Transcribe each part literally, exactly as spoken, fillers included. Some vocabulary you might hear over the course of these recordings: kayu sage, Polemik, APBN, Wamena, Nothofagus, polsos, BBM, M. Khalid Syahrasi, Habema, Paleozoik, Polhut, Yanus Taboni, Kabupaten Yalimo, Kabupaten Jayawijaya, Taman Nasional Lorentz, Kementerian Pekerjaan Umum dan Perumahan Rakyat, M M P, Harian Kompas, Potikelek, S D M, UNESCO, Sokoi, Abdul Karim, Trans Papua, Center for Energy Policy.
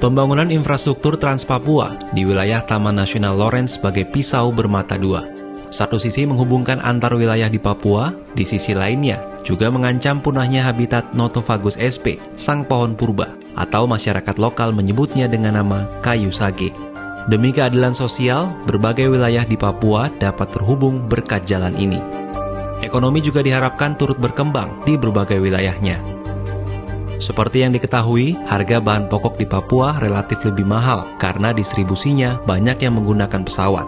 Pembangunan infrastruktur Trans Papua di wilayah Taman Nasional Lorentz sebagai pisau bermata dua. Satu sisi menghubungkan antar wilayah di Papua, di sisi lainnya juga mengancam punahnya habitat Nothofagus S P, sang pohon purba, atau masyarakat lokal menyebutnya dengan nama kayu sage. Demi keadilan sosial, berbagai wilayah di Papua dapat terhubung berkat jalan ini. Ekonomi juga diharapkan turut berkembang di berbagai wilayahnya. Seperti yang diketahui, harga bahan pokok di Papua relatif lebih mahal karena distribusinya banyak yang menggunakan pesawat.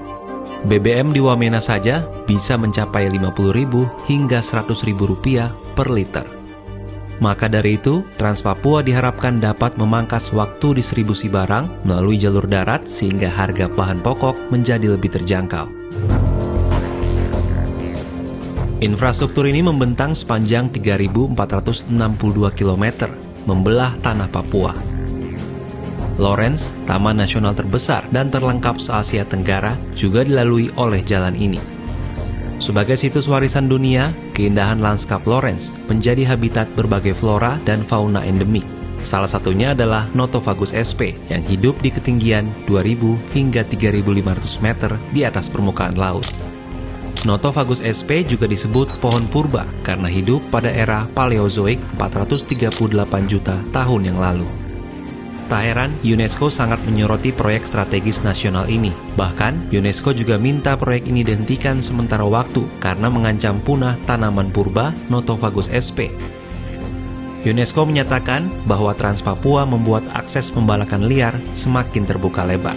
B B M di Wamena saja bisa mencapai lima puluh ribu rupiah hingga seratus ribu rupiah per liter. Maka dari itu, Trans Papua diharapkan dapat memangkas waktu distribusi barang melalui jalur darat sehingga harga bahan pokok menjadi lebih terjangkau. Infrastruktur ini membentang sepanjang tiga ribu empat ratus enam puluh dua kilometer, membelah tanah Papua. Lorentz, taman nasional terbesar dan terlengkap se-Asia Tenggara, juga dilalui oleh jalan ini. Sebagai situs warisan dunia, keindahan lanskap Lorentz menjadi habitat berbagai flora dan fauna endemik. Salah satunya adalah Nothofagus S P yang hidup di ketinggian dua ribu hingga tiga ribu lima ratus meter di atas permukaan laut. Nothofagus S P juga disebut pohon purba karena hidup pada era Paleozoik empat ratus tiga puluh delapan juta tahun yang lalu. Tak heran, UNESCO sangat menyoroti proyek strategis nasional ini. Bahkan, UNESCO juga minta proyek ini dihentikan sementara waktu karena mengancam punah tanaman purba Nothofagus S P. UNESCO menyatakan bahwa Trans Papua membuat akses pembalakan liar semakin terbuka lebar.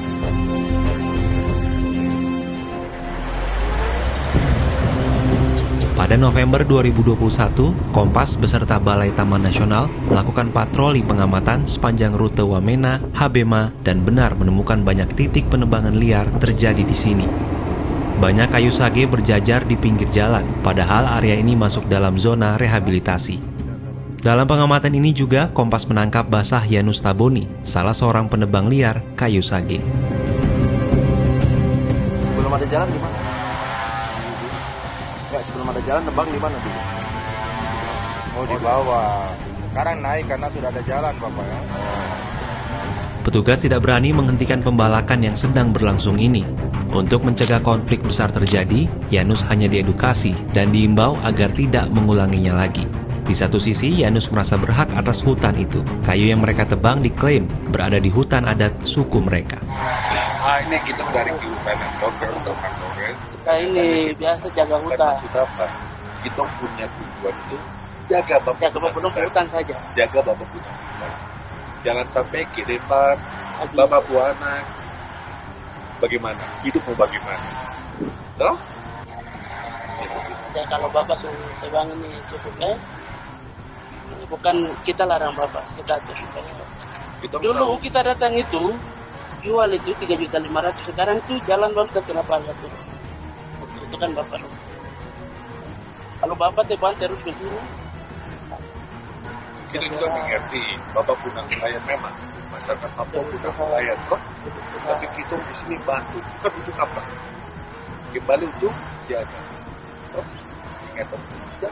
Pada November dua ribu dua puluh satu, Kompas beserta Balai Taman Nasional melakukan patroli pengamatan sepanjang rute Wamena, Habema, dan benar menemukan banyak titik penebangan liar terjadi di sini. Banyak kayu sage berjajar di pinggir jalan, padahal area ini masuk dalam zona rehabilitasi. Dalam pengamatan ini juga, Kompas menangkap basah Yanus Taboni, salah seorang penebang liar kayu sage. Sebelum ada jalan gimana? Sebelum ada jalan nebang di mana dulu? Oh, di bawah. Sekarang naik karena sudah ada jalan, Bapak ya. Petugas tidak berani menghentikan pembalakan yang sedang berlangsung ini. Untuk mencegah konflik besar terjadi, Yanus hanya diedukasi dan diimbau agar tidak mengulanginya lagi. Di satu sisi, Yanus merasa berhak atas hutan itu. Kayu yang mereka tebang diklaim berada di hutan adat suku mereka. Ah, ini kita dari Kabupaten Lorentz. Nah, ini biasa jaga hutan. Maksud apa? Kita punya tujuan itu jaga bapak jaga hutan, hutan saja. Jaga bapak hutan. Jangan sampai kedepan bapak buah anak. Bagaimana? Hidup mau bagaimana? Toh? Ya, kalau bapak suruh tebang ini cukup eh. Bukan kita larang bapak, kita atur. Kita dulu kita datang itu jual itu tiga juta lima ratus, sekarang itu jalan bapak kenapa enggak tuh? Itu kan bapak. Kalau bapak tebang terus begini. Kita juga mengerti, bapak punya nelayan memang, masyarakat Papua punya nelayan kok. Tapi kita di sini bantu, bukan untuk apa? Kembali untuk jaga. Ingat untuk jaga.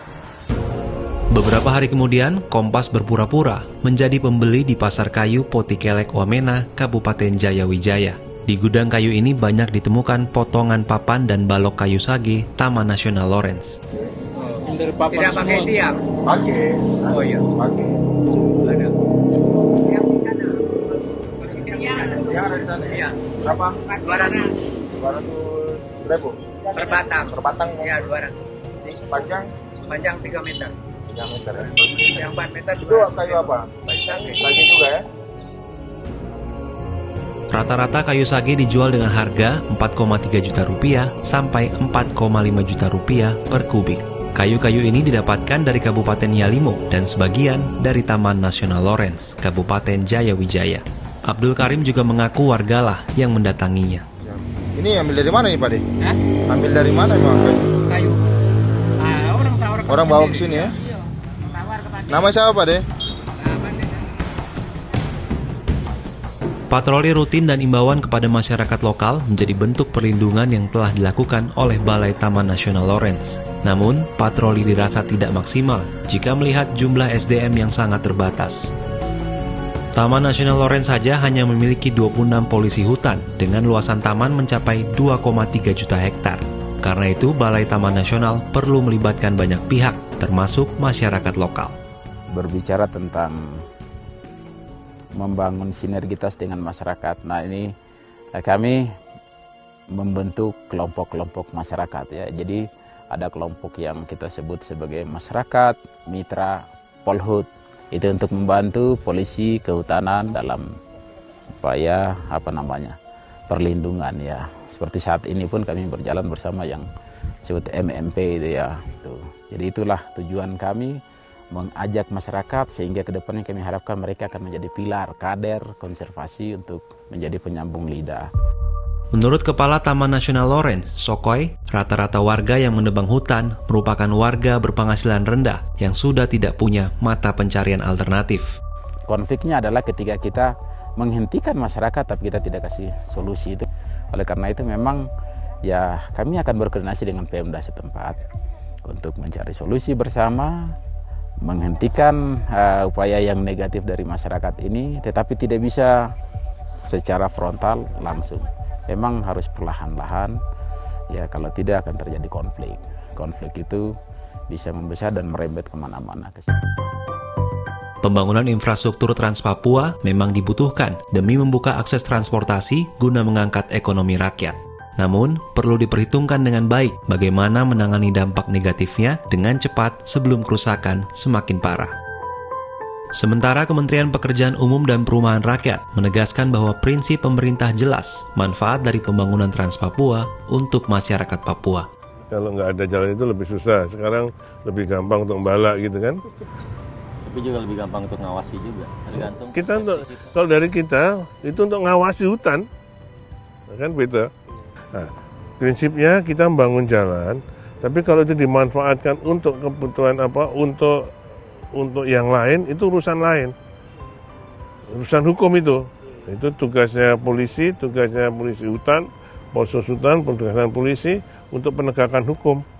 Beberapa hari kemudian, Kompas berpura-pura menjadi pembeli di pasar kayu Potikelek Wamena, Kabupaten Jayawijaya. Di gudang kayu ini banyak ditemukan potongan papan dan balok kayu sage Taman Nasional Lorentz. Tidak pakai tiang? Pakai. Oh iya, pakai. Ada. Tiang di sana. Tiang ada di sana. Iya. Berapa? dua ratus ribu. Berbatang. Berbatang? Iya, dua ratus. Panjang? Panjang tiga meter. Yang meter, ya? Yang empat meter itu kayu apa? Kayu sage juga ya? Rata-rata kayu sage dijual dengan harga empat koma tiga juta rupiah sampai empat koma lima juta rupiah per kubik. Kayu-kayu ini didapatkan dari Kabupaten Yalimo dan sebagian dari Taman Nasional Lorentz, Kabupaten Jayawijaya. Abdul Karim juga mengaku wargalah yang mendatanginya. Ini ambil dari mana nih Pak De? Hah? Ambil dari mana memang kayu? Kayu. Ah, orang, orang, orang bawa ke sini ya? Nama siapa Pak De? Patroli rutin dan imbauan kepada masyarakat lokal menjadi bentuk perlindungan yang telah dilakukan oleh Balai Taman Nasional Lorentz. Namun, patroli dirasa tidak maksimal jika melihat jumlah S D M yang sangat terbatas. Taman Nasional Lorentz saja hanya memiliki dua puluh enam polisi hutan dengan luasan taman mencapai dua koma tiga juta hektar. Karena itu, Balai Taman Nasional perlu melibatkan banyak pihak, termasuk masyarakat lokal. Berbicara tentang membangun sinergitas dengan masyarakat, nah ini kami membentuk kelompok-kelompok masyarakat ya. Jadi ada kelompok yang kita sebut sebagai masyarakat mitra Polhut. Itu untuk membantu polisi kehutanan dalam upaya apa namanya perlindungan ya, seperti saat ini pun kami berjalan bersama yang disebut M M P itu ya tuh. Jadi itulah tujuan kami mengajak masyarakat sehingga kedepannya kami harapkan mereka akan menjadi pilar kader konservasi untuk menjadi penyambung lidah. Menurut Kepala Taman Nasional Lorentz, Sokoi, rata-rata warga yang menebang hutan merupakan warga berpenghasilan rendah yang sudah tidak punya mata pencarian alternatif. Konfliknya adalah ketika kita menghentikan masyarakat tapi kita tidak kasih solusi itu. Oleh karena itu memang ya kami akan berkoordinasi dengan Pemda setempat untuk mencari solusi bersama, menghentikan uh, upaya yang negatif dari masyarakat ini, tetapi tidak bisa secara frontal langsung. Memang harus perlahan-lahan, ya kalau tidak akan terjadi konflik. Konflik itu bisa membesar dan merembet kemana-mana. Pembangunan infrastruktur Trans Papua memang dibutuhkan demi membuka akses transportasi guna mengangkat ekonomi rakyat. Namun, perlu diperhitungkan dengan baik bagaimana menangani dampak negatifnya dengan cepat sebelum kerusakan semakin parah. Sementara Kementerian Pekerjaan Umum dan Perumahan Rakyat menegaskan bahwa prinsip pemerintah jelas manfaat dari pembangunan Trans Papua untuk masyarakat Papua. Kalau nggak ada jalan itu lebih susah, sekarang lebih gampang untuk membala gitu kan. Tapi juga lebih gampang untuk ngawasi juga, tergantung. Kita untuk, kalau dari kita, itu untuk ngawasi hutan, kan beda. Nah, prinsipnya kita membangun jalan, tapi kalau itu dimanfaatkan untuk kebutuhan apa, untuk... untuk yang lain itu urusan lain, urusan hukum itu, itu tugasnya polisi, tugasnya polisi hutan, polsos hutan, tugasnya polisi untuk penegakan hukum.